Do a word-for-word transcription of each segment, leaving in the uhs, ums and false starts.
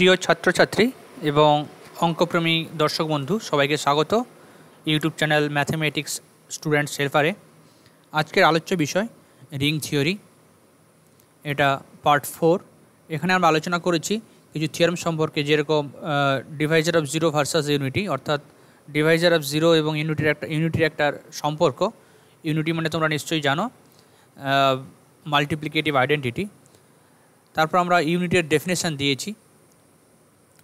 प्रिय छात्र छात्री एवं अंकप्रेमी दर्शक बंधु सबाइके स्वागत YouTube channel mathematics student welfare. आजकेर आलोच्य विषय रिंग थियोरी, एटा पार्ट फोर। एखाने आमरा आलोचना करेछि किछु थियोरेम सम्पर्के, जेरकम divisor of zero versus unity, अर्थात डिवाइजर अफ जिरो एवं यूनिटिर एकटा यूनिटिर एकटा सम्पर्क। यूनिटी माने तोमरा निश्चयई जानो माल्टिप्लिकेटिव आइडेंटिटी। तारपर आमरा यूनिटेर डेफिनेशन दिएछि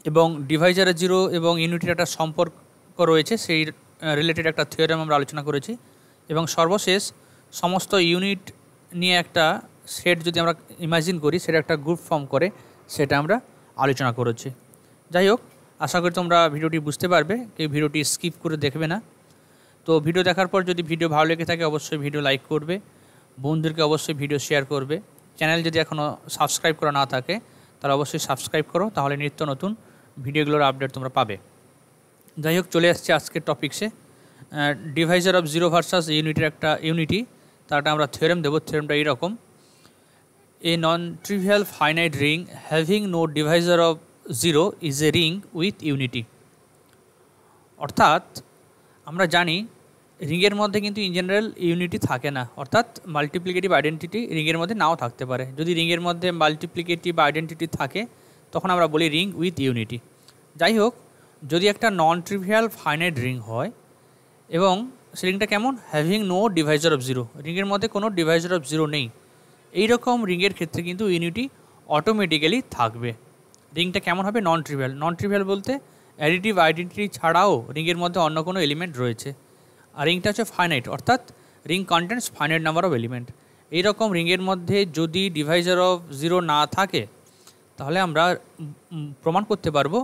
एवं डिवाइजर जिरो एवं यूनिटेर एकटा सम्पर्क रयेछे, सेई रिलेटेड एकटा थियोरेम आमरा आलोचना करेछि। एवं सर्वशेष समस्त यूनिट निये एकटा सेट जोदि आमरा इमाजिन करी, सेटा एकटा ग्रुप फर्म करे, सेटा आमरा आलोचना करेछि। जाई होक, आशा करी तोमरा भिडियोटी बुझते पारबे, केउ भिडियोटी स्किप करे देखबे ना। तो भिडियो देखार पर जोदि भिडियो भालो लेगे थाके अवश्यई भिडियो लाइक करबे, बन्धुदेरके अवश्यई भिडियो शेयर करबे। चैनल यदि एखोनो सबस्क्राइब करा ना थाके ताहले अवश्यई सबस्क्राइब करो, ताहले नित्य नतुन भिडियोगुलोर अपडेट तोमरा पाबे। जाई होक, चले आसछि आजकेर टपिक्से। डिवाइजर अफ जिरो भार्सेस यूनिटेर एकटा यूनिटी, तारटा आमरा थियोरेम देब। थियोरेमटा एई रकम: a non trivial finite ring having no divisor of zero is a ring with unity. अर्थात आमरा जानी रिंगेर मध्य किन्तु इन जेनारेल यूनिटी थाके ना, अर्थात माल्टिप्लिकेटिव आइडेंटिटी रिंगेर मध्य नाओ थाकते पारे। जोदि रिंगेर मध्य माल्टिप्लिकेटिव आइडेंटिटी थाके तखन आमरा बोली रिंग उइथ यूनिटी। जाई होक, जोदि एकटा नन ट्रिवियल फाइनाइट रिंग हय एवं सेई रिंगटा केमन, having no divisor of zero, रिंगेर मध्य कोनो डिवाइजर अफ जिरो नेई, এই রকম রিংয়ের ক্ষেত্রে কিন্তু ইউনিটি অটোমেটিক্যালি থাকবে। রিংটা কেমন হবে? Non trivial. নন ট্রিভিয়াল বলতে অ্যাডিটিভ আইডেন্টিটি ছাড়াও রিংয়ের মধ্যে অন্য কোনো এলিমেন্ট রয়েছে। আর রিংটা হচ্ছে ফাইনাইট, অর্থাৎ ring contents finite number of element. এই রকম রিংয়ের মধ্যে যদি ডিভাইজার অফ জিরো না থাকে তাহলে আমরা প্রমাণ করতে পারবো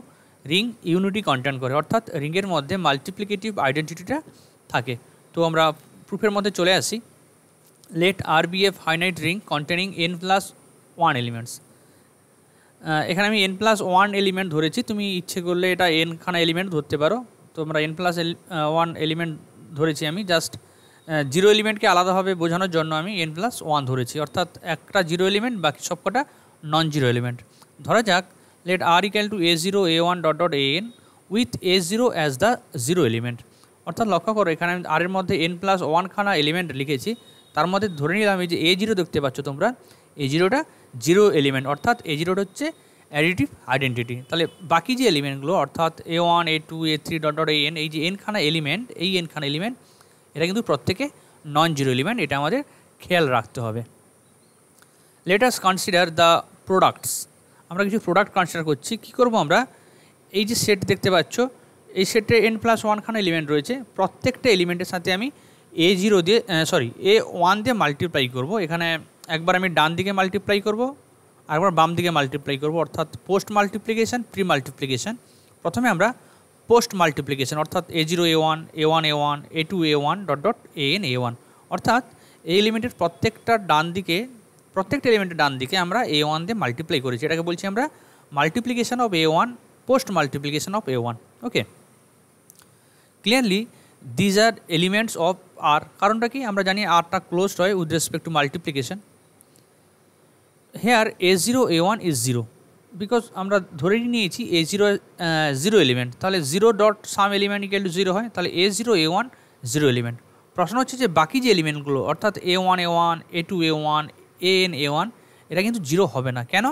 রিং ইউনিটি কন্টেন্ট করে, অর্থাৎ রিংয়ের মধ্যে মাল্টিপ্লিকেটিভ আইডেন্টিটিটা থাকে। তো আমরা প্রুফের মধ্যে চলে আসি। Let R be a finite ring containing n plus one elements. এখানে আমি n plus one element ধরেছি, তুমি ইচ্ছে করলে এটা n খানা এলিমেন্ট ধরতে পারো। তো আমরা n plus one element ধরেছি, আমি জাস্ট জিরো এলিমেন্টকে আলাদাভাবে বোঝানোর জন্য আমি n plus one ধরেছি, অর্থাৎ একটা জিরো এলিমেন্ট, বাকি সবকটা নন জিরো এলিমেন্ট। ধরা যাক let R equal to a zero a one dot dot a n with a zero as the zero element. অর্থাৎ লক্ষ্য করো এখানে আমি r এর মধ্যে n plus one খানা এলিমেন্ট লিখেছি। তার মধ্যে ধরে নিলাম এই যে এ জিরো দেখতে পাচ্ছ তোমরা, এ জিরোটা জিরো এলিমেন্ট, অর্থাৎ এ জিরোটা হচ্ছে অ্যাডিটিভ আইডেন্টিটি। তাহলে বাকি যে এলিমেন্টগুলো, অর্থাৎ a one A two a three dot dot A n, এই যে এন খানা এলিমেন্ট, এই এন খানা এলিমেন্ট এটা কিন্তু প্রত্যেকে নন জিরো এলিমেন্ট, এটা আমাদের খেয়াল রাখতে হবে। Let us consider the products, আমরা কিছু প্রোডাক্ট কনসিডার করছি। কী করবো আমরা? এই যে সেট দেখতে পাচ্ছ, এই সেটে এন প্লাস ওয়ান খানা এলিমেন্ট রয়েছে, প্রত্যেকটা এলিমেন্টের সাথে আমি এ জিরো দিয়ে সরি এ ওয়ান দিয়ে মাল্টিপ্লাই করবো। এখানে একবার আমি ডান দিকে মাল্টিপ্লাই করবো, আরেকবার বাম দিকে মাল্টিপ্লাই করবো, অর্থাৎ পোস্ট মাল্টিপ্লিকেশান, প্রি মাল্টিপ্লিকেশান। প্রথমে আমরা পোস্ট মাল্টিপ্লিকেশান, অর্থাৎ a zero a one a one a one A two a one dot dot A n a one, অর্থাৎ এই এলিমেন্টের প্রত্যেকটা ডান দিকে, প্রত্যেকটা এলিমেন্টের ডান দিকে আমরা এ ওয়ান দিয়ে মাল্টিপ্লাই করেছি। এটাকে বলছি আমরা multiplication of a one, post multiplication of a one. Okay, clearly these are elements of R. কারণটা কি? আমরা জানি আরটা ক্লোজড হয় with respect to multiplication. Here a zero a one is zero, because আমরা ধরে নিয়েছি এ জিরো জিরো এলিমেন্ট, তাহলে zero dot some element equal to zero হয়, তাহলে a zero a one zero element. প্রশ্ন হচ্ছে যে বাকি যে এলিমেন্টগুলো, অর্থাৎ a one a one A two a one a n a one, এটা কিন্তু জিরো হবে না। কেন?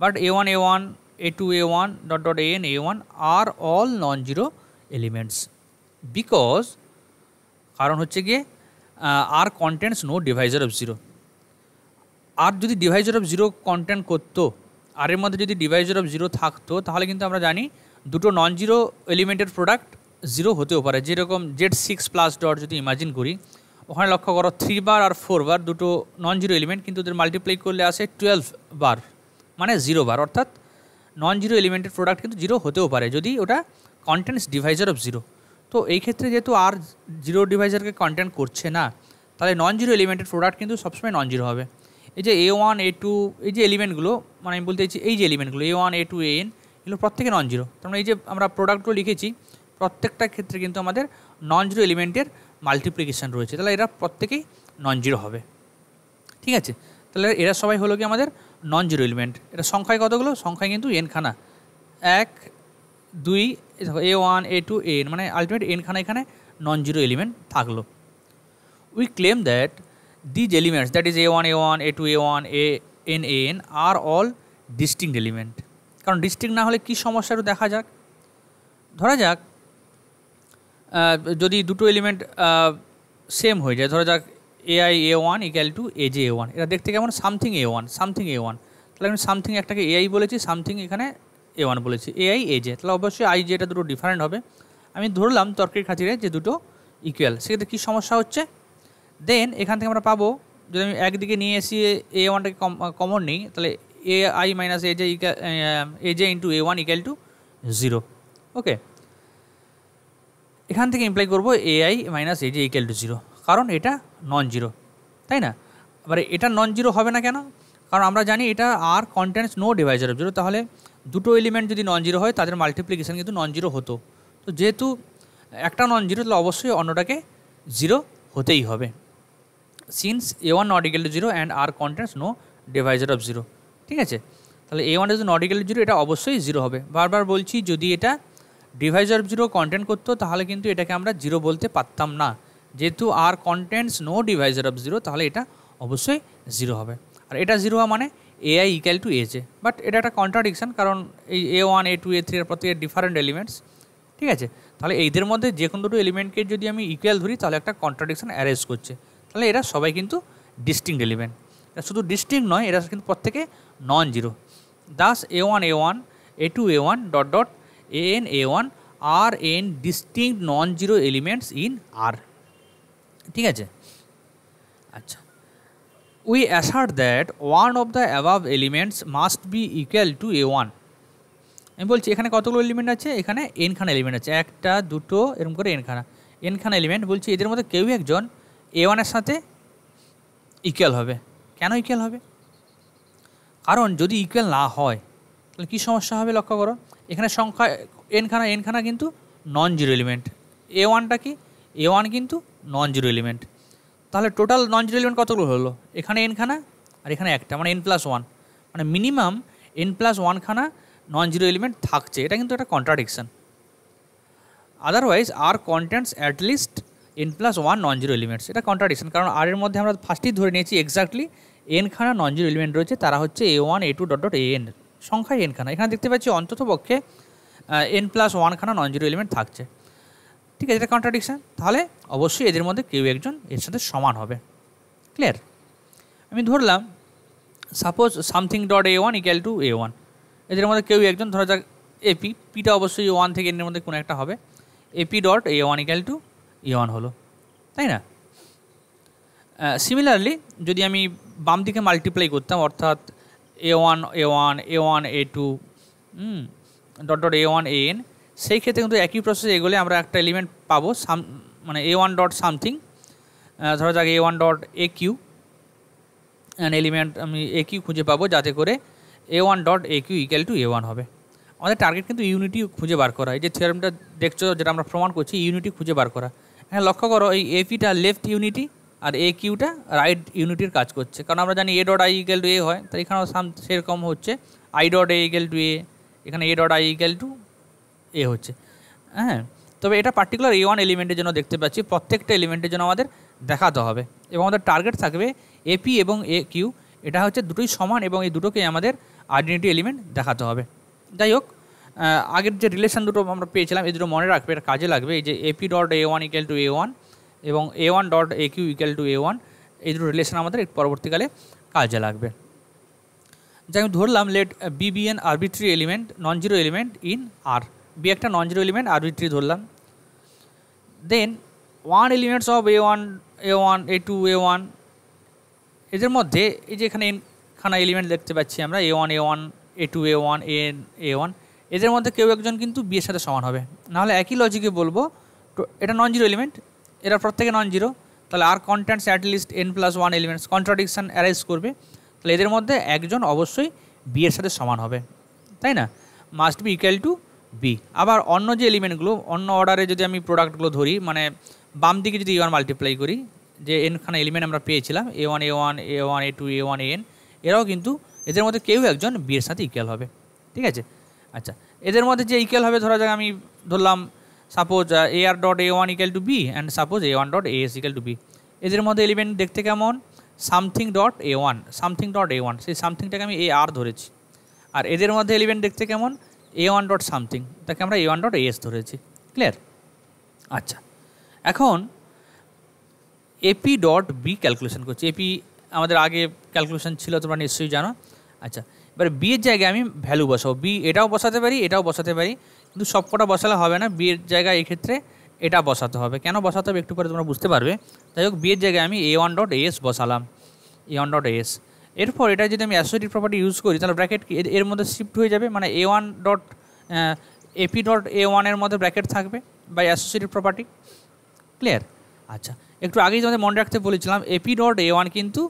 But a one a one A two a one dot dot A n a one are all non zero elements, because কারণ হচ্ছে গিয়ে R contents no divisor of zero. আর যদি ডিভাইজার অফ জিরো কন্টেন্ট করতো, আর এর মধ্যে যদি divisor of zero থাকতো, তাহলে কিন্তু আমরা জানি দুটো নন জিরো এলিমেন্টের প্রোডাক্ট জিরো হতেও পারে। যেরকম জেড সিক্স প্লাস ডট যদি ইমাজিন করি, ওখানে লক্ষ্য করো থ্রি বার আর ফোর বার দুটো নন জিরো এলিমেন্ট, কিন্তু ওদের মাল্টিপ্লাই করলে আসে টুয়েলভ বার, মানে জিরো বার, অর্থাৎ নন জিরো এলিমেন্টের প্রোডাক্ট কিন্তু জিরো হতেও পারে যদি ওটা কন্টেন্টস ডিভাইজার অফ জিরো। তো এই ক্ষেত্রে যেহেতু আর জিরো ডিভাইজারকে কন্টেন্ট করছে না, তাহলে নন জিরো এলিমেন্টের প্রোডাক্ট কিন্তু সবসময় নন জিরো হবে। এই যে এ ওয়ান এ টু, এই যে এলিমেন্টগুলো, মানে আমি বলতে চাইছি এই যে এলিমেন্টগুলো a one A two a n, এগুলো প্রত্যেকে নন জিরো। তার মানে এই যে আমরা প্রোডাক্টগুলো লিখেছি, প্রত্যেকটা ক্ষেত্রে কিন্তু আমাদের নন জিরো এলিমেন্টের মাল্টিপ্লিকেশান রয়েছে, তাহলে এরা প্রত্যেকেই নন জিরো হবে। ঠিক আছে, তাহলে এরা সবাই হলো কি আমাদের নন জিরো এলিমেন্ট। এটা সংখ্যায় কতগুলো? সংখ্যায় কিন্তু এন খানা, এক দুই a one A two a n মানে আলটিমেট এনখানা এখানে নন জিরো এলিমেন্ট থাকলো। We claim that these elements that is a one a one A two a one a n a n are all distinct element. কারণ distinct না হলে কী সমস্যা একটু দেখা যাক। ধরা যাক যদি দুটো এলিমেন্ট সেম হয়ে যায়, ধরা যাক a i a one equal to a j a one, এটা দেখতে কেমন something a one something a one, তাহলে আমি সামথিং একটাকে এ আই বলেছি, সামথিং এখানে এ ওয়ান বলেছি, এ আই এ জে, তাহলে অবশ্যই আই জেটা দুটো ডিফারেন্ট হবে। আমি ধরলাম তর্কের খাতিরে যে দুটো ইকুয়াল, সেক্ষেত্রে কী সমস্যা হচ্ছে। দেন এখান থেকে আমরা পাবো যদি আমি একদিকে নিয়ে এসি এ ওয়ানটাকে কমন নিই, তাহলে a i minus a j equal a j into a one equal to zero. Okay, এখান থেকে ইমপ্লাই করবো a i minus a j equal to zero, কারণ এটা নন জিরো, তাই না। এবারে এটা নন জিরো হবে না কেন, কারণ আমরা জানি এটা R contents no divisor of zero, তাহলে দুটো এলিমেন্ট যদি নন জিরো হয় তাদের মাল্টিপ্লিকেশান কিন্তু নন জিরো হতো। তো যেহেতু একটা নন জিরো তাহলে অবশ্যই অন্যটাকে জিরো হতেই হবে। Since a one not equal to zero and R contents no divisor of zero, ঠিক আছে। তাহলে এ ওয়ান যদি নট ইকুয়াল টু জিরো এটা অবশ্যই জিরো হবে। বারবার বলছি যদি এটা ডিভাইজার অফ জিরো কন্টেন্ট করতো তাহলে কিন্তু এটাকে আমরা জিরো বলতে পারতাম না, যেহেতু R contents no divisor of zero তাহলে এটা অবশ্যই জিরো হবে। আর এটা জিরো মানে a i equal to a j, but এটা একটা কন্ট্রাডিকশান, কারণ এই a one A two a three এর প্রত্যেকের ডিফারেন্ট এলিমেন্টস, ঠিক আছে। তাহলে এইদের মধ্যে যে কোনো দুটো এলিমেন্টকে যদি আমি ইকুয়াল ধরি তাহলে একটা কন্ট্রাডিকশান অ্যারেজ করছে, তাহলে এরা সবাই কিন্তু ডিস্টিংক্ট এলিমেন্ট। এটা শুধু ডিস্টিংক্ট নয়, এরা কিন্তু প্রত্যেকে নন zero. Thus a one a one A two a one dot dot A n a one are n distinct non zero elements in R, ঠিক আছে। আচ্ছা, we assert that one of the above elements must be equal to a one. আমি বলছি এখানে কতগুলো element আছে, এখানে এনখানা element আছে, একটা দুটো এরকম করে এনখানা এনখানা এলিমেন্ট। বলছি এদের মধ্যে কেউ একজন এ ওয়ানের সাথে ইকুয়াল হবে। কেন ইকুয়াল হবে, কারণ যদি ইকুয়াল না হয় তাহলে কী সমস্যা হবে লক্ষ্য করো। এখানে সংখ্যা এনখানা এনখানা কিন্তু নন জিরো এলিমেন্ট, এ ওয়ানটা কি এ ওয়ান কিন্তু নন জিরো এলিমেন্ট, তাহলে টোটাল নন জিরো এলিমেন্ট কতগুলো হলো, এখানে এনখানা আর এখানে একটা মানে এন প্লাস ওয়ান, মানে মিনিমাম এন প্লাস ওয়ানখানা নন জিরো এলিমেন্ট থাকছে, এটা কিন্তু একটা contradiction. Otherwise R contents at least N plus one non zero elements, এটা কন্ট্রাডিকশান, কারণ আর এর মধ্যে আমরা ফার্স্টেই ধরে নিয়েছি এক্স্যাক্টলি এনখানা নন জিরো এলিমেন্ট রয়েছে, তারা হচ্ছে এ one A two dot dot A N, সংখ্যায় এনখানা। এখানে দেখতে পাচ্ছি অন্তত পক্ষে এন প্লাস ওয়ানখানা নন জিরো এলিমেন্ট থাকছে, ঠিক আছে, এটা কন্ট্রাডিকশান। তাহলে অবশ্যই এদের মধ্যে কেউ একজন এর সাথে সমান হবে, ক্লিয়ার। আমি ধরলাম suppose something dot a one equal to a one, এদের মধ্যে কেউ একজন, ধরা যাক এপি, পিটা অবশ্যই ওয়ান থেকে এর মধ্যে কোনো একটা হবে, a p dot a one equal to a one হলো, তাই না। সিমিলারলি যদি আমি বাম দিকে মাল্টিপ্লাই করতাম, অর্থাৎ a one a one a one A two dot dot a one a n, সেই ক্ষেত্রে কিন্তু একই প্রসেসে এগোলে আমরা একটা এলিমেন্ট পাবো সাম মানে এ ওয়ান ডট সামথিং, ধরা যাক a one dot a q and element আমি এ কিউ খুঁজে পাবো, যাতে করে a one dot a q equal to a one হবে। আমাদের টার্গেট কিন্তু ইউনিটি খুঁজে বার করা, এই যে থিওরামটা দেখছো যেটা আমরা প্রমাণ করছি ইউনিটি খুঁজে বার করা। হ্যাঁ, লক্ষ্য করো এই এপিটা লেফট ইউনিটি আর এ কিউটা রাইট ইউনিটির কাজ করছে, কারণ আমরা জানি a dot I equal to a হয়, তাই এখানেও সাম সেরকম হচ্ছে I dot a equal to a, এখানে a dot I equal to a হচ্ছে। হ্যাঁ, তবে এটা পার্টিকুলার এ ওয়ান এলিমেন্টের জন্য দেখতে পাচ্ছি, প্রত্যেকটা এলিমেন্টের জন্য আমাদের দেখাতে হবে, এবং আমাদের টার্গেট থাকবে এপি এবং এ কিউ, এটা হচ্ছে দুটোই সমান এবং এই দুটোকেই আমাদের আইডেন্টিটি এলিমেন্ট দেখাতে হবে। যাই হোক, আগের যে রিলেশন দুটো আমরা পেয়েছিলাম এই দুটো মনে রাখবে, এটা কাজে লাগবে। এই যে a p dot a one equal to a one এবং a one dot a q equal to a one, এই দুটো রিলেশন আমাদের পরবর্তীকালে কাজে লাগবে। যাই আমি ধরলাম let b be an arbitrary element non zero element in R, b একটা নন জিরো এলিমেন্ট আরবিট্রি ধরলাম। Then one elements of a one a one A two a one, এদের মধ্যে এই যে এখানে এনখানা এলিমেন্ট দেখতে পাচ্ছি আমরা a one a one A two a one a n a one, এদের মধ্যে কেউ একজন কিন্তু বি এর সাথে সমান হবে, নাহলে একই লজিকে বলবো তো এটা নন জিরো এলিমেন্ট, এরা প্রত্যেকে নন জিরো, তাহলে R contents at least N plus one elements contradiction arise করবে, তাহলে এদের মধ্যে একজন অবশ্যই বি এর সাথে সমান হবে, তাই না, must be equal to b. আবার অন্য যে এলিমেন্টগুলো অন্য অর্ডারে যদি আমি প্রোডাক্টগুলো ধরি, মানে বাম দিকে যদি এ ওয়ান মাল্টিপ্লাই করি, যে এনখানা এলিমেন্ট আমরা পেয়েছিলাম a one a one a one A two a one a n, এরাও কিন্তু এদের মধ্যে কেউ একজন বি এর সাথে ইকুয়াল হবে, ঠিক আছে। अच्छा এদের মধ্যে যে ইকুয়াল হবে ধরা যাক আমি ধরলাম suppose a r.a one equal to b and suppose a one.a is equal to b এদের মধ্যে এলিমেন্ট দেখতে কেমন something.a one something.a one সেই সামথিংটাকে আমি a r ধরেছি আর এদের মধ্যে এলিমেন্ট দেখতে কেমন a one. something তাকে আমরা a one.as ধরেছি ক্লিয়ার আচ্ছা এখন a p.b ক্যালকুলেশন করছি ap আমাদের আগে ক্যালকুলেশন ছিল তোমরা নিশ্চয়ই জানো আচ্ছা এবার b এর জায়গায় আমি ভ্যালু বসাবো b এটাও বসাতে পারি এটাও বসাতে পারি কিন্তু সবকটা বসালে হবে না b এর জায়গায় এই ক্ষেত্রে এটা বসাতে হবে কেন বসাতে হবে একটু পরে তোমরা বুঝতে পারবে তাই হোক b এর জায়গায় আমি a one.as বসালাম a one.as এরপর এটা যদি আমি অ্যাসোসিয়েটিভ প্রপার্টি ইউজ করি তাহলে ব্র্যাকেট এর মধ্যে শিফট হয়ে যাবে মানে a one. a p.a one এর মধ্যে ব্র্যাকেট থাকবে বাই অ্যাসোসিয়েটিভ প্রপার্টি ক্লিয়ার আচ্ছা একটু আগেই তোমাদের মনে রাখতে বলেছিলাম a p.a one কিন্তু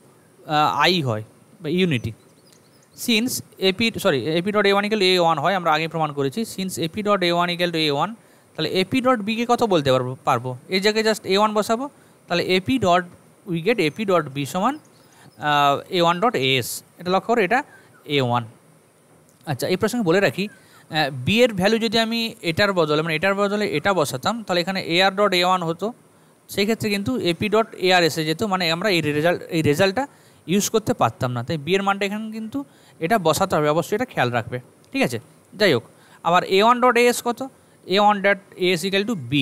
i হয় বা unity Since ap sorry a p.a one equal to a one হয় আমরা আগে প্রমাণ করেছি since a p.a one equal to a one তাহলে a p.b কে কত বলতে পারবো পারবো এই জায়গায় জাস্ট a one বসাবো তাহলে ap. we get a p.b সমান a one.as এটা লক্ষ্য করো এটা a one আচ্ছা এই প্রসঙ্গে বলে রাখি b এর ভ্যালু যদি আমি এটার বদলে মানে এটার বদলে এটা বসাতাম তাহলে এখানে a r.a one হতো সেই ক্ষেত্রে কিন্তু a p.ar এসে যেত মানে আমরা এই রেজাল্ট এই রেজাল্টটা ইউজ করতে পারতাম না তাই b এর মানটা এখানে কিন্তু এটা বসাতে হবে অবশ্যই এটা খেয়াল রাখবে ঠিক আছে যাই হোক আবার a one.as কত a one.as equal to b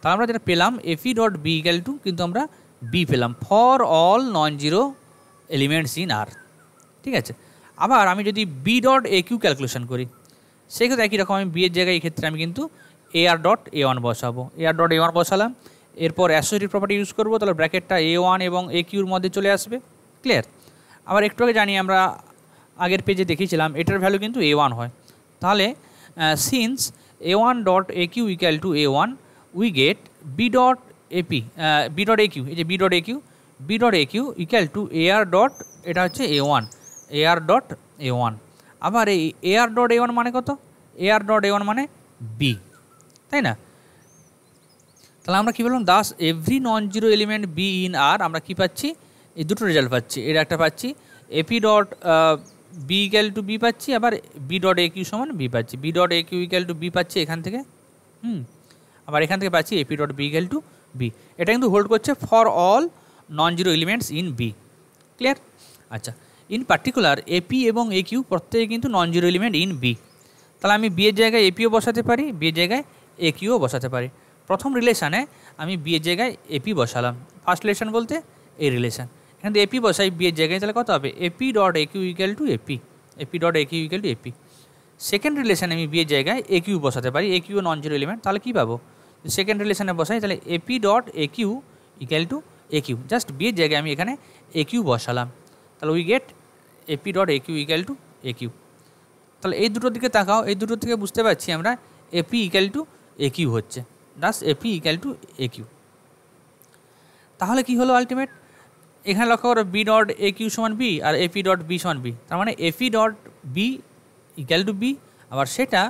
তাহলে আমরা যেটা পেলাম a p.b equal to কিন্তু আমরা b পেলাম for all non zero elements in R ঠিক আছে আবার আমি যদি b.aq ক্যালকুলেশন করি সেই ক্ষেত্রে একই রকম আমি b এর জায়গায় এই ক্ষেত্রে আমি কিন্তু a r.a one বসাবো a r.a one বসালাম এরপর অ্যাসোসিয়েটিভ প্রপার্টি ইউজ করব তাহলে ব্র্যাকেটটা a one এবং aq এর মধ্যে চলে আসবে ক্লিয়ার আবার একটু আগে জানি আমরা আগের পেজে দেখিয়েছিলাম এটার ভ্যালু কিন্তু a one হয় তাহলে since a one dot aq equal to a one we get b dot ap b dot aq এই যে b dot aq b dot aq equal to ar dot এটা হচ্ছে a one ar dot a one আবার এই ar dot a one মানে কত ar dot a one মানে b তাই না তাহলে আমরা কি বললাম thus every non zero element b in R আমরা কি পাচ্ছি এই দুটো রেজাল্ট পাচ্ছি এর একটা পাচ্ছি a p dot b equal to b পাচ্ছি আবার বি ডট এ কিউ সমান বি পাচ্ছি b dot a q equal to b পাচ্ছি এখান থেকে হুম আবার এখান থেকে পাচ্ছি a p dot b equal to b এটা কিন্তু হোল্ড করছে for all non zero elements in b clear আচ্ছা ইন পার্টিকুলার এপি এবং এ কিউ প্রত্যেকে কিন্তু non zero element in b তাহলে আমি বি এর জায়গায় এপিও বসাতে পারি বি এর জায়গায় এ কিউও বসাতে পারি প্রথম রিলেশনে আমি বি এর জায়গায় এপি বসালাম ফার্স্ট রিলেশন বলতে এই রিলেশন এখান থেকে এপি বসাই বি এর জায়গায় তাহলে কত হবে a p dot a q equal to a p a p dot a q equal to a p second রিলেশনে আমি বি এর জায়গায় এ কিউ বসাতে পারি a q non zero element তাহলে কী পাবো সেকেন্ড রিলেশনে বসাই তাহলে a p dot a q equal to a q just b এর জায়গায় আমি এখানে এ কিউ বসালাম তাহলে we get a p dot a q equal to a q তাহলে এই দুটোর দিকে তাকাও এই দুটোর থেকে বুঝতে পারছি আমরা a p equal to a q হচ্ছে thus a p equal to a q তাহলে কী হলো আলটিমেট এখানে লক্ষ্য করো বি ডট এ কিউ সমান বি আর এপি ডট বি সমান বি তার মানে a p dot b equal to b আবার সেটা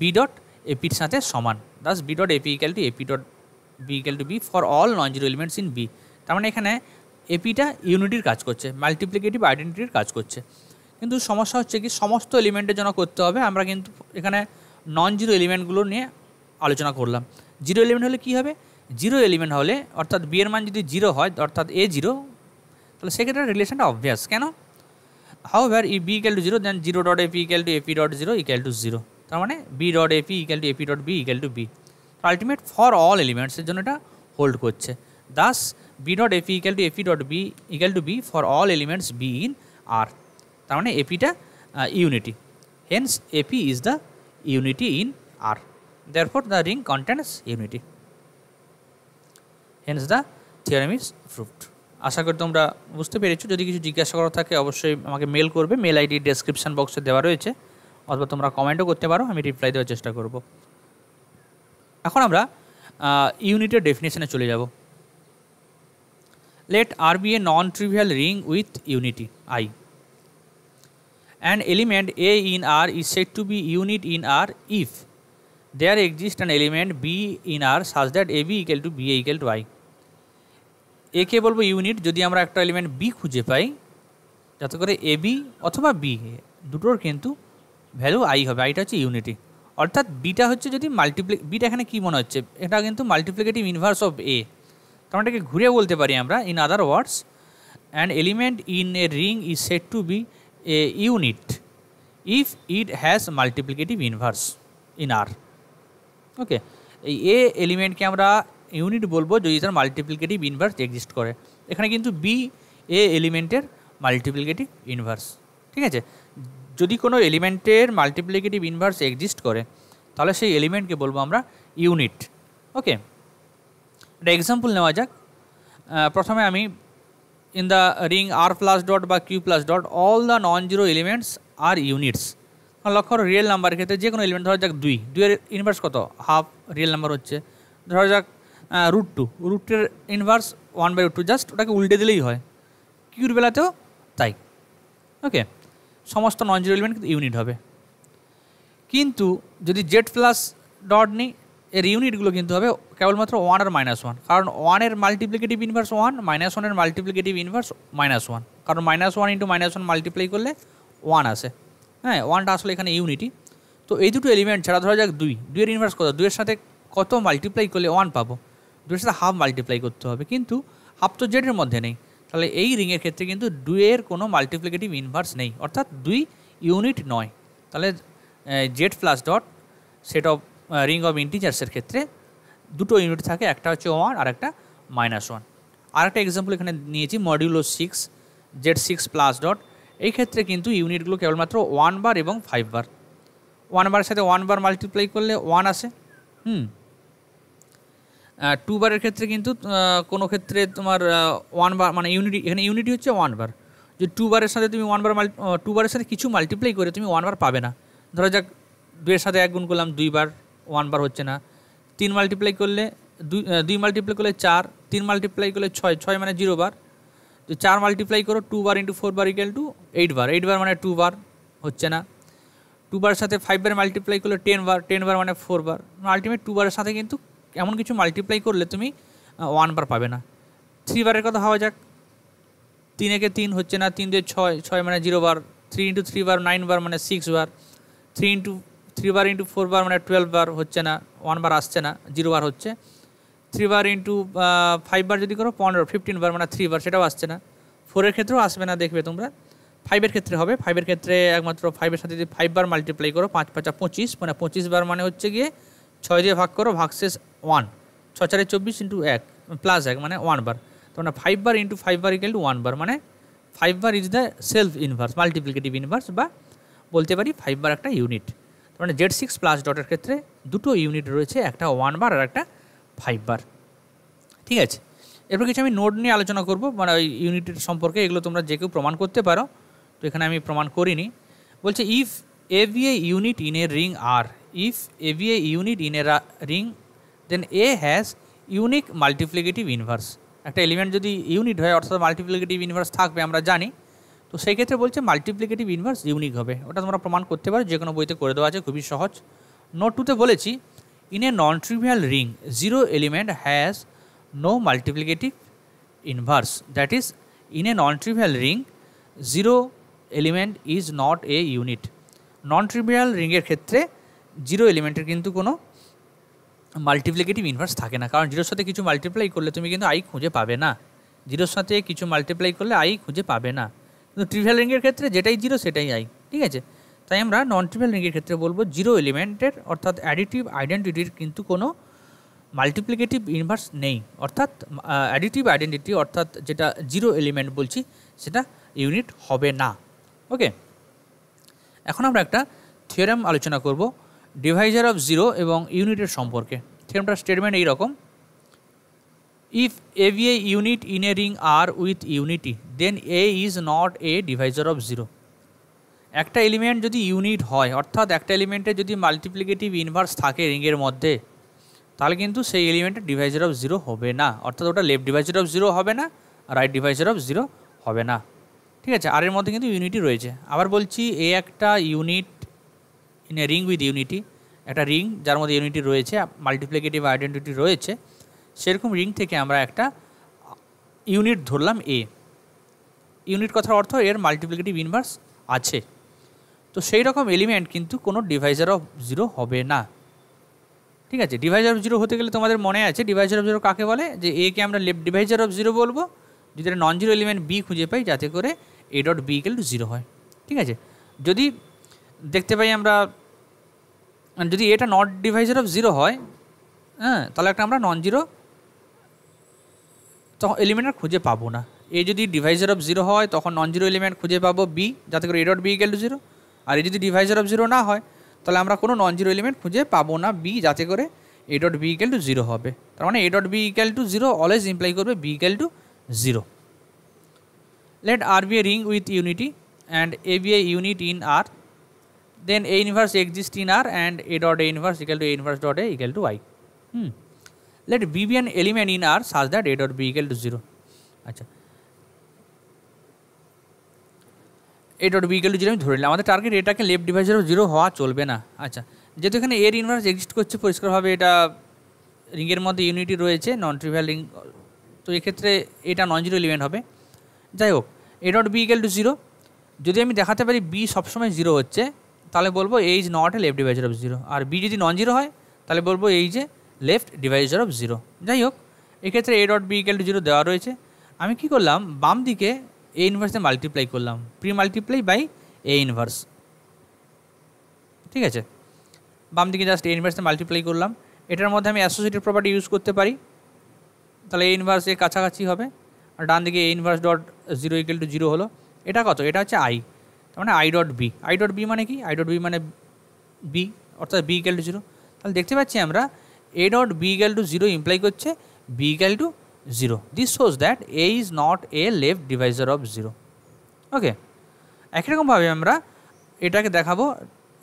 বি ডট এপির সাথে সমান thus b dot a p equal to a p dot b equal to b for all non zero elements in b তার মানে এখানে এপিটা ইউনিটির কাজ করছে মাল্টিপ্লিকেটিভ আইডেন্টিটির কাজ করছে কিন্তু সমস্যা হচ্ছে কি সমস্ত এলিমেন্টের জন্য করতে হবে আমরা কিন্তু এখানে নন জিরো এলিমেন্টগুলো নিয়ে আলোচনা করলাম জিরো এলিমেন্ট হলে কী হবে জিরো এলিমেন্ট হলে অর্থাৎ বি এর মান যদি জিরো হয় অর্থাৎ এ জিরো তাহলে সেক্ষেত্রে রিলেশনটা অবভিয়াস কেন however if b equal to zero then zero dot a p equal to a p dot zero equal to zero তার মানে b dot a p equal to a p dot b equal to b ultimate for all এলিমেন্টসের জন্য এটা hold করছে thus b dot a p equal to a p dot b equal to b for all elements b in R তার মানে এপিটা unity hence a p is the unity in R therefore the ring contains unity hence the theorem is proved আশা করি তোমরা বুঝতে পেরেছো যদি কিছু জিজ্ঞাসা করা থাকে অবশ্যই আমাকে মেল করবে মেল আইডি ডেসক্রিপশন বক্সে দেওয়া রয়েছে অথবা তোমরা কমেন্টও করতে পারো আমি রিপ্লাই দেওয়ার চেষ্টা করব এখন আমরা ইউনিটের ডেফিনেশনে চলে যাব let r be a non trivial ring with unity i an element a in r is said to be unit in r if there exists an element b in R such that ab equal to ba equal to i a কে বলবো unit যদি আমরা একটা element b খুঁজে পাই যাতে করে ab অথবা b দুটোর কিন্তু ভ্যালু আই হবে, আইটা হচ্ছে ইউনিটি। অর্থাৎ বিটা হচ্ছে যদি মাল্টিপ্লি, বিটা এখানে কী মনে হচ্ছে, এটা কিন্তু মাল্টিপ্লিকেটিভ ইনভার্স অফ এ, তার মানে এটাকে ঘুরে বলতে পারি আমরা। In other words an element in A ring is said to be A unit if it has multiplicative inverse in R. Okay, এই এ এলিমেন্টকে আমরা ইউনিট বলবো যদি তার মাল্টিপ্লিকেটিভ ইনভার্স এক্সিস্ট করে। এখানে কিন্তু বি এ এলিমেন্টের মাল্টিপ্লিকেটিভ ইনভার্স, ঠিক আছে। যদি কোনো এলিমেন্টের মাল্টিপ্লিকেটিভ ইনভার্স এক্সিস্ট করে তাহলে সেই এলিমেন্টকে বলবো আমরা ইউনিট। ওকে, একটা এক্সাম্পল নেওয়া যাক। প্রথমে আমি in the ring R plus dot বা Q plus dot all the non zero elements are units. লক্ষ্য করো রিয়েল নাম্বারের ক্ষেত্রে যে কোনো এলিমেন্ট, ধরা যাক দুই, দুইয়ের ইনভার্স কত, হাফ রিয়েল নাম্বার হচ্ছে। ধরা যাক রুট টু, রুটের inverse one by root two, just ওটাকে উল্টে দিলেই হয়। কিউর বেলাতেও তাই। ওকে, সমস্ত নন জিরো এলিমেন্ট কিন্তু ইউনিট হবে। কিন্তু যদি জেড প্লাস ডট নিই, এর ইউনিটগুলো কিন্তু হবে কেবলমাত্র ওয়ান আর মাইনাস ওয়ান, কারণ ওয়ানের মাল্টিপ্লিকেটিভ ইনভার্স ওয়ান, মাইনাস ওয়ানের মাল্টিপ্লিকেটিভ ইনভার্স মাইনাস ওয়ান, কারণ minus one into minus one multiply করলে ওয়ান আসে। হ্যাঁ, ওয়ানটা আসলে এখানে ইউনিটি। তো এই দুটো এলিমেন্ট ছাড়া ধরা যাক দুই, দুইয়ের ইনভার্স কত, দুইয়ের সাথে কত মাল্টিপ্লাই করলে ওয়ান পাবো, দুইয়ের সাথে হাফ মাল্টিপ্লাই করতে হবে, কিন্তু হাফ তো জেডের মধ্যে নেই। তাহলে এই রিংয়ের ক্ষেত্রে কিন্তু দুইয়ের কোনো মাল্টিপ্লিকেটিভ ইনভার্স নেই, অর্থাৎ দুই ইউনিট নয়। তাহলে Z plus dot set of ring of ইন্টিজার্সের ক্ষেত্রে দুটো ইউনিট থাকে, একটা হচ্ছে ওয়ান আর একটা মাইনাস ওয়ান। আর একটা এক্সাম্পল এখানে নিয়েছি modulo six, Z six plus dot. এই ক্ষেত্রে কিন্তু ইউনিটগুলো কেবলমাত্র ওয়ান বার এবং ফাইভ বার। ওয়ান বারের সাথে ওয়ান বার মাল্টিপ্লাই করলে ওয়ান আসে। হুম, টু বারের ক্ষেত্রে কিন্তু কোনো ক্ষেত্রে তোমার ওয়ান বার মানে ইউনিটি, এখানে ইউনিটি হচ্ছে ওয়ান বার। যদি টু বারের সাথে তুমি ওয়ান বার মাল্টি, টু বারের সাথে কিছু মাল্টিপ্লাই করে তুমি ওয়ান বার পাবে না। ধরা যাক দুইয়ের সাথে এক গুণ করলাম দুইবার, ওয়ান বার হচ্ছে না। তিন মাল্টিপ্লাই করলে দুই, দুই মাল্টিপ্লাই করলে চার, তিন মাল্টিপ্লাই করলে ছয়, ছয় মানে জিরো বার। তো চার মাল্টিপ্লাই করো, two bar into four bar equal to eight bar, eight bar মানে টু বার হচ্ছে না। টু বারের সাথে ফাইভ বার মাল্টিপ্লাই করলে টেন বার, টেন বার মানে ফোর বার। আলটিমেট টু বারের সাথে কিন্তু এমন কিছু মাল্টিপ্লাই করলে তুমি ওয়ান বার পাবে না। থ্রি বারের কথা হওয়া যাক, তিন একে তিন হচ্ছে না, তিন দুয়ে ছয়, ছয় মানে zero bar. Three into three bar nine bar মানে six bar. Three into three bar into four bar মানে টুয়েলভ বার হচ্ছে না, ওয়ান বার আসছে না, জিরো বার হচ্ছে। Three bar into five bar যদি করো পনেরো, ফিফটিন বার মানে থ্রি বার, সেটাও আসছে না। ফোরের ক্ষেত্রেও আসবে না, দেখবে তোমরা। ফাইভের ক্ষেত্রে হবে, ফাইভের ক্ষেত্রে একমাত্র ফাইভের সাথে যদি ফাইভ বার মাল্টিপ্লাই করো, পাঁচ পাঁচা পঁচিশ, মানে পঁচিশ বার মানে হচ্ছে গিয়ে ছয় দিয়ে ভাগ করো, ভাগশেষ ওয়ান, ছ চারে চব্বিশ ইন্টু এক প্লাস এক মানে ওয়ান বার। তো মানে five bar into five bar equal to one bar, মানে five bar is the self inverse multiplicative inverse, বা বলতে পারি ফাইভ বার একটা ইউনিট। মানে জেড সিক্স প্লাস ডটের ক্ষেত্রে দুটো ইউনিট রয়েছে, একটা ওয়ান বার আর একটা ফাইভ বার, ঠিক আছে। এরপর কিছু আমি নোট নিয়ে আলোচনা করব, মানে ওই ইউনিটের সম্পর্কে, এগুলো তোমরা যে কেউ প্রমাণ করতে পারো। তো এখানে আমি প্রমাণ করিনি। বলছে if A B A unit in A ring R, if A B A unit in A ring then A has unique multiplicative inverse. একটা এলিমেন্ট যদি ইউনিট হয় অর্থাৎ মাল্টিপ্লিকেটিভ ইনভার্স থাকবে, আমরা জানি। তো সেই ক্ষেত্রে বলছে মাল্টিপ্লিকেটিভ ইনভার্স ইউনিক হবে, ওটা তোমরা প্রমাণ করতে পারো, যে কোনো বইতে করে দেওয়া আছে, খুবই সহজ। নোট টুতে বলেছি in a non-trivial ring zero element has no multiplicative inverse, that is in a non-trivial ring zero element is not a unit. Non-trivial ring এর ক্ষেত্রে zero element এর কিন্তু কোনো multiplicative inverse থাকে না, কারণ জিরোর সাথে কিছু মাল্টিপ্লাই করলে তুমি কিন্তু i খুঁজে পাবে না, জিরোর সাথে কিছু মাল্টিপ্লাই করলে i খুঁজে পাবে না। কিন্তু ট্রিভিয়াল রিং এর ক্ষেত্রে যেটাই জিরো সেটাই i, ঠিক আছে। তাই আমরা নন ট্রিভিয়াল রিংয়ের ক্ষেত্রে বলবো জিরো এলিমেন্টের অর্থাৎ অ্যাডিটিভ আইডেন্টিটির কিন্তু কোনো মাল্টিপ্লিকেটিভ ইনভার্স নেই, অর্থাৎ অ্যাডিটিভ আইডেন্টিটি অর্থাৎ যেটা জিরো এলিমেন্ট বলছি সেটা ইউনিট হবে না। ওকে, এখন আমরা একটা থিওরেম আলোচনা করব ডিভাইজার অফ জিরো এবং ইউনিটের সম্পর্কে। থিওরেমটা স্টেটমেন্ট এই রকম, if A B A unit in A ring R with unity then a is not a divisor of zero. একটা এলিমেন্ট যদি ইউনিট হয় অর্থাৎ একটা এলিমেন্টে যদি মাল্টিপ্লিকেটিভ ইনভার্স থাকে রিংয়ের মধ্যে, তাহলে কিন্তু সেই এলিমেন্টের ডিভাইজার অফ জিরো হবে না, অর্থাৎ ওটা লেফট ডিভাইজার অফ জিরো হবে না, রাইট ডিভাইজার অফ জিরো হবে না, ঠিক আছে। আর এর মধ্যে কিন্তু ইউনিটি রয়েছে। আবার বলছি এ একটা unit in A ring with unity, একটা রিং যার মধ্যে ইউনিটি রয়েছে, মাল্টিপ্লিকেটিভ আইডেন্টিটি রয়েছে, সেরকম রিং থেকে আমরা একটা ইউনিট ধরলাম এ। ইউনিট কথার অর্থ এর মাল্টিপ্লিকেটিভ ইনভার্স আছে। तो सेई रकम एलिमेंट किन्तु कोनो डिवाइजर अफ जिरो होबे ना। ठीक है, डिवाइजर अफ जिरो होते गेले तोमादेर मने आछे डिवाइजर अफ जिरो काके बोले, जे ए के आमरा लेफ्ट डिवाइजर अफ जिरो बोलबो जोदि नन जिरो एलिमेंट बी खुंजे पाई जाते करे ए dot B equal to zero हय। ठीक है, जोदि देखते पाई आमरा जोदि एटा नट डिवाइजर अफ जिरो हय, हाँ ताहले एकटा आमरा नन जिरो तो एलिमेंट खुंजे पाबो ना। ए जोदि डिवाइजर अफ जिरो हय तखन नन जिरो एलिमेंट खुंजे पाबो बी जाते करे ए dot B equal to zero, और ये जो डिवाइजर अफ जिरो ना है ताहले आमरा कोनो नन जिरो एलिमेंट खुंजे पाबो ना बी जाते करे ए dot B equal to zero होबे। तार माने ए dot B equal to zero always imply करबे B equal to zero. Let R be a ring with unity and A be a unit in R, then A inverse exist in R and A dot A inverse equal to A inverse dot A equal to I. Let B B an element in R such that A dot B equal to zero. अच्छा, ए dot B equal to zero धरे निलाम, target एटाके left divisor of zero हवा चलबे ना। अच्छा, जेहेतु एखाने एर इनभार्स एक्जिस्ट करछे परिष्कारभावे एटा रिंगेर मध्ये यूनिटी रयेछे नन ट्रिवियल रिंग, तो एई क्षेत्रे एटा नन जिरो एलिमेंट होबे। जाइ होक, a dot B equal to zero जोदि आमि देखाते पारि बी सब समय जिरो होच्छे ताहले बोलबो a is not a left divisor of zero, और बी जोदि नन जिरो हय ताहले बोलबो a is a left divisor of zero. जाइ होक, एई क्षेत्रे a dot B equal to zero देওয়া রয়েছে। আমি কি করলাম, বাম দিকে ए इनवर्स से मल्टीप्लाई कर लाम, pre multiply by a inverse. ठीक है, बाम दिके जस्ट ए इनवर्स से मल्टीप्लाई कर लाम, एटार मध्य आमी एसोसिएटिव प्रॉपर्टी यूज करते पारी, ताहले ए इनवर्स एर काछाकाछि होबे, और डान दिके a inverse dot zero equal to zero हलो। एटा कत, एटा होच्छे आई, तार माने आई डट बी। आई डट बी माने कि, आई डट बी माने बी अर्थात बी इक्वल टू जिरो। ताहले देखते पाচ্ছি आमरा a dot B equal to zero imply करছে b equal to zero. This shows that a is not a left divisor of zero. Okay, एक रकम भावे आमरा एटाके देखाबो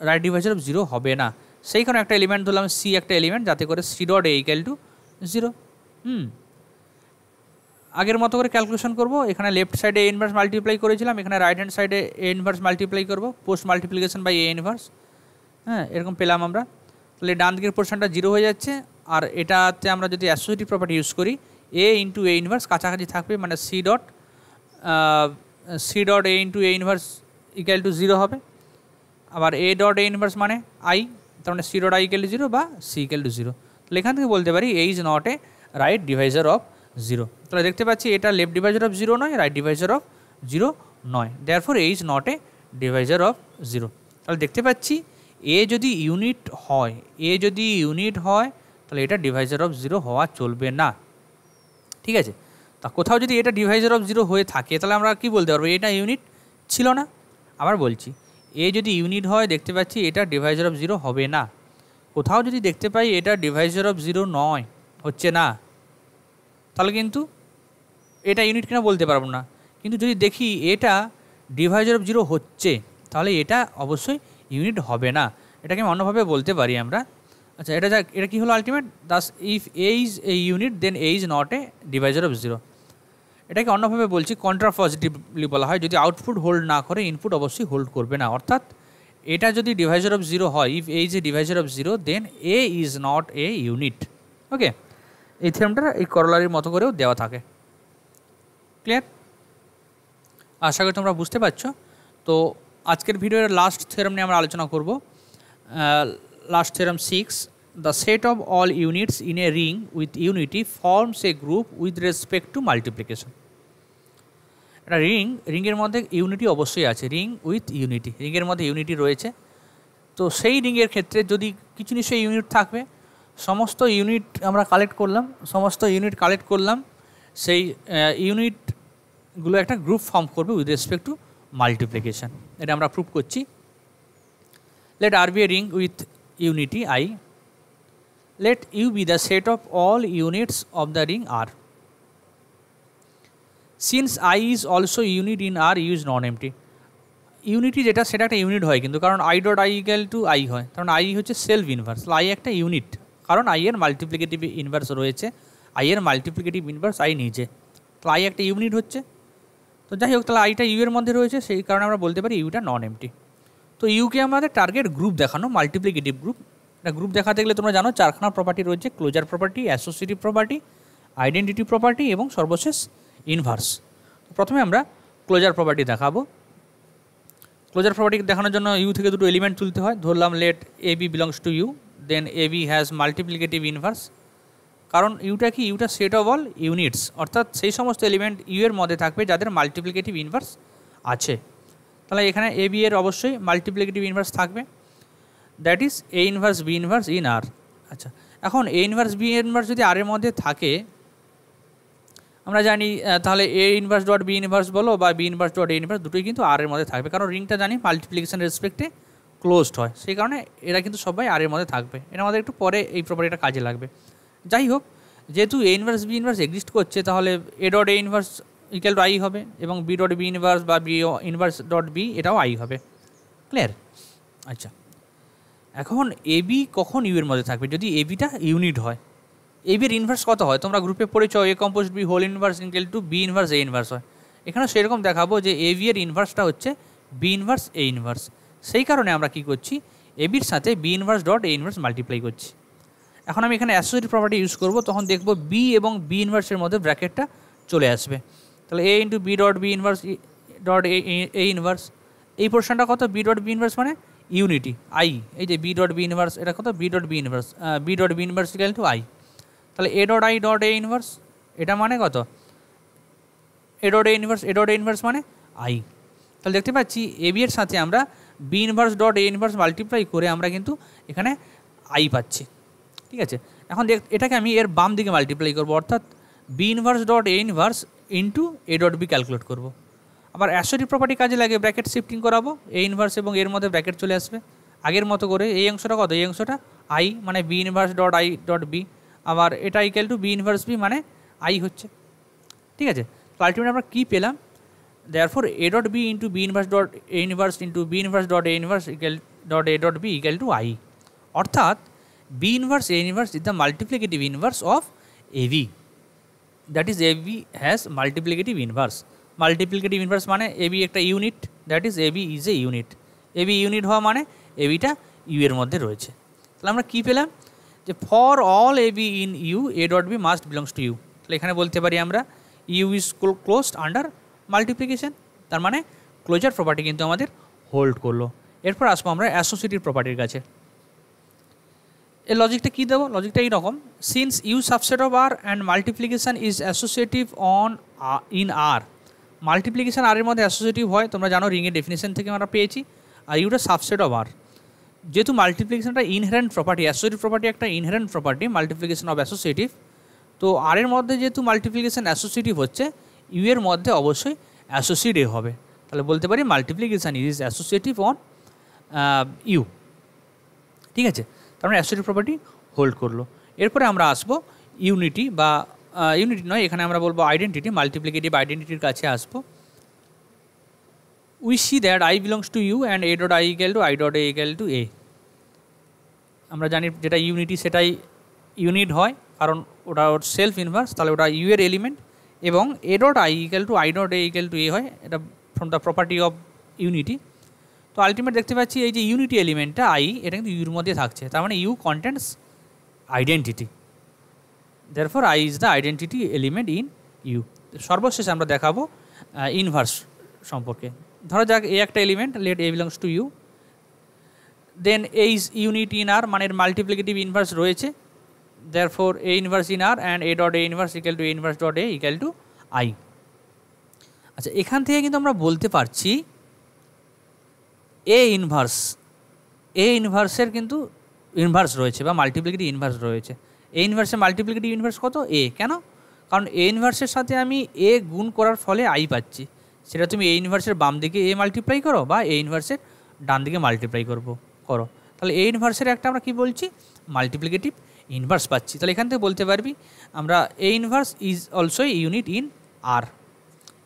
राइट डिवाइजर अफ जिरो होबे ना, सेई कारणে একটা एलिमेंट ধরলাম सी একটা एलिमेंट जाते करे c dot a equal to zero. Hmm, আগের মতো করে ক্যালকুলেশন করব। এখানে লেফট সাইডে এ ইনভার্স মাল্টিপ্লাই করেছিলাম, এখানে রাইট হ্যান্ড সাইডে এ ইনভার্স মাল্টিপ্লাই করব post multiplication by a inverse. হ্যাঁ, এরকম পেলাম আমরা। তাহলে ডান দিকের পোরশনটা জিরো হয়ে যাচ্ছে, আর এটাতে আমরা যদি অ্যাসোসিয়েটিভ প্রপার্টি ইউজ করি ए इंटू ए इनवर्स काछाकाछि थाकबे, माने c dot c dot a into a inverse equal to zero होबे। आबार ए डट ए इनवर्स माने आई, तार माने c dot I equal to zero बा सी इक्वल टू जिरो। ताहले एखान थेके बोलते पारी a is not a right divisor of zero. ताहले देखते पाচ্ছি एटा लेफ्ट डिवाइजर अफ जिरो नय, राइट डिवाइजर अफ जिरो नय, therefore a is not a divisor of zero. ताहले देखते पाচ্ছি ए जदि यूनिट हय, ए जदि यूनिट हय ताहले एटा डिवाइजर अफ जिरो हवा चलबे ना। ठीक है, तो कोथाओ जदि एटा डिवाइजर अफ जिरो हये थाके ताहले आमरा कि बोलते पारबो एटा यूनिट छिलो ना। आबार बोलछि ए जदि यूनिट हय देखते पाচ্ছি एटा डिवाइजर अफ जिरो होबे ना। कोथाओ जदि देखते पाई एटा डिवाइजर अफ जिरो नय हच्छे ना ताहले किन्तु एटा यूनिट किना बोलते पारबो ना, किन्तु जदि देखी एटा डिवाइजर अफ जिरो हच्छे ताहले एटा अवश्यई यूनिट होबे ना, एटाके अन्यभावे बोलते पारी आमरा। अच्छा, एटा जा एटा कि हलो ultimate, Das if A is a unit then A is not a divisor of zero. एटाके अन्यभावे बोलछि कन्ट्रा पजिटिवली बला हय जदि आउटपुट होल्ड ना करे इनपुट अवश्यई होल्ड करबे ना, अर्थात एटा जदि डिवाइजर अफ जिरो हय if A is a divisor of zero then A is not a unit. Okay, एई थ्योरेमटा एई करलारिर मतो करेও দেওয়া থাকে। ক্লিয়ার, আশা করি তোমরা বুঝতে পারছো। তো আজকের ভিডিওর লাস্ট থিওরেম নিয়ে আমরা আলোচনা করব। Last theorem six, the set of all units in a ring with unity forms a group with respect to multiplication. A ring, ring er moddhe unity obosshoi ache, ring with unity, ring er moddhe unity royeche, to sei ring er khetre jodi kichu nishoi unit thakbe, somosto unit amra collect korlam, somosto unit collect korlam, sei unit gulo ekta group form korbe with respect to multiplication, eta amra prove korchi। Let R be a ring with unity I. Let U be the set of all units of the ring R. Since I is also unit in R, U is non-empty. Unity যেটা সেটা একটা unit হয়, কিন্তু কারণ I dot I equal to I হয়, কারণ I হচ্ছে self inverse, I একটা ইউনিট, কারণ I এর মাল্টিপ্লিকেটিভ ইনভার্স রয়েছে, I এর মাল্টিপ্লিকেটিভ ইনভার্স I নিজে, তো I একটা ইউনিট হচ্ছে। তো যাই হোক, তাহলে I টা U এর মধ্যে রয়েছে, সেই কারণে আমরা বলতে পারি U টা non-empty। तो यू के हमारे टार्गेट ग्रुप देखानो मल्टीप्लिकेटिव ग्रुप, ग्रुप देखाते गले तुम्हारा जानो चारखाना प्रपार्टी रही है, closure property, associative property, identity property और सर्वशेष इनभार्स। तो प्रथम क्लोजर प्रपार्टी देखो। क्लोजर प्रॉपर्टी देखानोर जोन्नो u थेके दुटो एलिमेंट तुलते हय धरलाम let A B belongs to u then A B has multiplicative inverse कारण यूटा कि यूटा सेट अफ अल यूनिट्स अर्थात सेई समस्त एलिमेंट u एर मध्ये थाकबे जादेर मल्टीप्लिकेटिव इनभार्स आछे ताहले एखाने ए बी एर अवश्यई मल्टीप्लिकेटिव इनभार्स थाकबे that is a inverse b inverse in R. अच्छा एखन ए इनभार्स बी इनभार्स यदि आर एर मध्ये थाके আমরা জানি তাহলে a inverse dot b inverse বলো বা b inverse dot a inverse দুটোই কিন্তু r এর মধ্যে থাকবে কারণ রিংটা জানি মাল্টিপ্লিকেশন রেসপেক্টে ক্লোজড হয় সেই কারণে এরা কিন্তু সবাই r এর মধ্যে থাকবে। এটা আমাদের একটু পরে এই প্রপার্টিটা কাজে লাগবে। যাই হোক যেহেতু a inverse b inverse exist করছে তাহলে a dot a inverse equal to i হবে এবং b ডট b ইনভার্স বা b ইনভার্স ডট b এটাও i হবে। ক্লিয়ার? আচ্ছা এখন a b কখন u এর মধ্যে থাকবে যদি a b টা ইউনিট হয়। ए बी इनभार्स कत है तुम्हारा ग्रुपे पढ़ेछो a composite b whole inverse equal to b inverse a inverse है एखाने सेरकम देखाबो जे ए बी एर इनभार्सटा होच्छे बी इनभार्स ए इनभार्स सेई कारणे आमरा कि करछि ए बिर साथे b inverse dot a inverse multiply करछि। एखन आमि एखाने एसोसिएटिव प्रॉपर्टी यूज करब तखन देखबो बी एबं बी इनभार्सेर मध्य ब्रैकेटटा चले आसबे ताहले a into b dot b inverse dot a inverse एई पोर्शनटा कत बी डट बी इनभार्स माने यूनिटी आई एई जे बी डट बी इनभार्स एटा कत b dot b inverse b dot b inverse equal to I তাহলে a dot i dot a inverse এটা মানে কত a dot a inverse a dot a inverse মানে i তাহলে দেখতে পাচ্ছি a b এর সাথে আমরা b inverse dot a inverse multiply করে আমরা কিন্তু এখানে i পাচ্ছি। ঠিক আছে এখন দেখ এটাকে আমি এর বাম দিকে মাল্টিপ্লাই করব অর্থাৎ b inverse dot a inverse into a dot b calculate করব। আবার অ্যাসোসিয়েটিভ প্রপার্টি কাজে লাগে ব্র্যাকেট শিফটিং করাবো a ইনভার্স এবং এর মধ্যে ব্র্যাকেট চলে আসবে আগের মতো করে। এই অংশটা কত এই অংশটা i মানে b inverse dot i dot b আবার এটা equal to b inverse b মানে আই হচ্ছে। ঠিক আছে তো আলটিমেট আমরা কী পেলাম therefore a dot b into b inverse dot a inverse into b inverse dot a inverse equal dot a dot b equal to I অর্থাৎ b inverse a inverse is the multiplicative inverse of a b that is a b has multiplicative inverse multiplicative inverse মানে a b একটা unit that is a b is a unit a b unit হওয়া মানে এ beta you এর মধ্যে রয়েছে। তাহলে আমরা কী পেলাম যে for all a b in U a dot b must belongs to U তাহলে এখানে বলতে পারি আমরা U is closed under multiplication তার মানে ক্লোজার প্রপার্টি কিন্তু আমাদের হোল্ড করলো। এরপর আসবো আমরা অ্যাসোসিয়েটিভ প্রপার্টির কাছে। এর লজিকটা কী দেবো লজিকটা এইরকম since U subset of R and multiplication is associative on in R multiplication R এর মধ্যে অ্যাসোসিয়েটিভ হয় তোমরা জানো রিংয়ের ডেফিনেশন থেকে আমরা পেয়েছি আর ইউটা সাবসেট অফ আর जेहतु multiplication inherent property associative property एक inherent property multiplication of associative तो आर एर मध्य जेहतु माल्टिप्लिकेशन एसोसिएटिव होच्छे यू एर मध्य अवश्य एसोसिएटिव होबे ताहले बोलते पारी multiplication is associative on U. ठीक आछे तार माने एसोसिएटिव प्रपार्टी होल्ड करलो। एरपरे आमरा आसबो यूनिटी बा यूनिटी नय एखाने आमरा बोलबो आइडेंटिटी माल्टिप्लिकेटिव आइडेंटिटीर काछे आसबो। We see that I belongs to you and a dot I equal to I dot a equal to a আমরা জানি যেটা ইউনিটি সেটাই ইউনিট হয় কারণ ওটা ওর সেলফ ইনভার্স তাহলে ওটা ইউ এর এলিমেন্ট এবং a dot I equal to I dot a equal to a হয় এটা from the property of unity. তো আলটিমেট দেখতে পাচ্ছি এই যে ইউনিটি এলিমেন্টটা i এটা কিন্তু ইউর মধ্যে থাকছে তার মানে U contents identity therefore I is the identity element in U. সর্বশেষ আমরা দেখাবো ইনভার্স সম্পর্কে ধরা যাক a একটা element let a belongs to you then a is unit in r মানে মাল্টিপ্লিকেটিভ ইনভার্স রয়েছে therefore a inverse in r and a dot a inverse equal to a inverse dot a equal to i। আচ্ছা এখান থেকে কিন্তু আমরা বলতে পারছি a inverse a ইনভার্সের কিন্তু ইনভার্স রয়েছে বা মাল্টিপ্লিকেটিভ ইনভার্স রয়েছে a ইনভার্সের মাল্টিপ্লিকেটিভ ইনভার্স কত a কেন কারণ a ইনভার্সের সাথে আমি a গুণ করার ফলে i পাচ্ছি সেটা তুমি এই ইনভার্সের বাম দিকে এ মাল্টিপ্লাই করো বা এই ইনভার্সের ডান দিকে মাল্টিপ্লাই করবো করো তাহলে এই ইনভার্সের একটা আমরা কি বলছি মাল্টিপ্লিকেটিভ ইনভার্স পাচ্ছি। তাহলে এখান থেকে বলতে পারবি আমরা এ inverse is also unit in R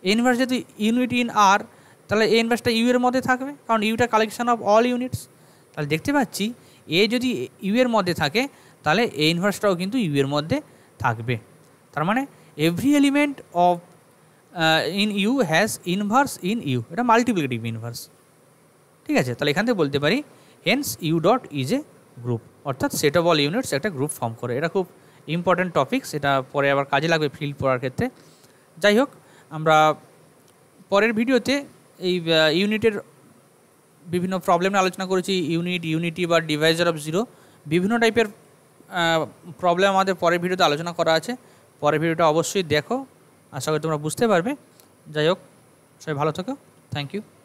A inverse যেহেতু ইউনিট ইন আর তাহলে এ ইনভার্সটা ইউ এর মধ্যে থাকবে কারণ ইউটা কালেকশন অফ অল ইউনিটস তাহলে দেখতে পাচ্ছি এ যদি ইউ এর মধ্যে থাকে তাহলে এ ইনভার্সটাও কিন্তু ইউ এর মধ্যে থাকবে তার মানে every element of in U has inverse in U এটা মাল্টিপ্লিকেটিভ ইনভার্স। ঠিক আছে তাহলে এখান থেকে বলতে পারি hence U dot is a group অর্থাৎ সেট অফ অল ইউনিটস একটা গ্রুপ ফর্ম করে। এটা খুব ইম্পর্টেন্ট টপিকস এটা পরে আবার কাজে লাগবে ফিল্ড পড়ার ক্ষেত্রে। যাই হোক আমরা পরের ভিডিওতে এই ইউনিটের विभिन्न प्रब्लेम आलोचना करेছি ইউনিট ইউনিটি বা ডিভাইজার অফ জিরো विभिन्न टाइपर प्रब्लेम আমাদের পরের ভিডিওতে আলোচনা করা আছে। পরের ভিডিওটা অবশ্যই দেখো, আশা করি তোমরা বুঝতে পারবে। যাই হোক, সবাই ভালো থেকো, থ্যাংক ইউ।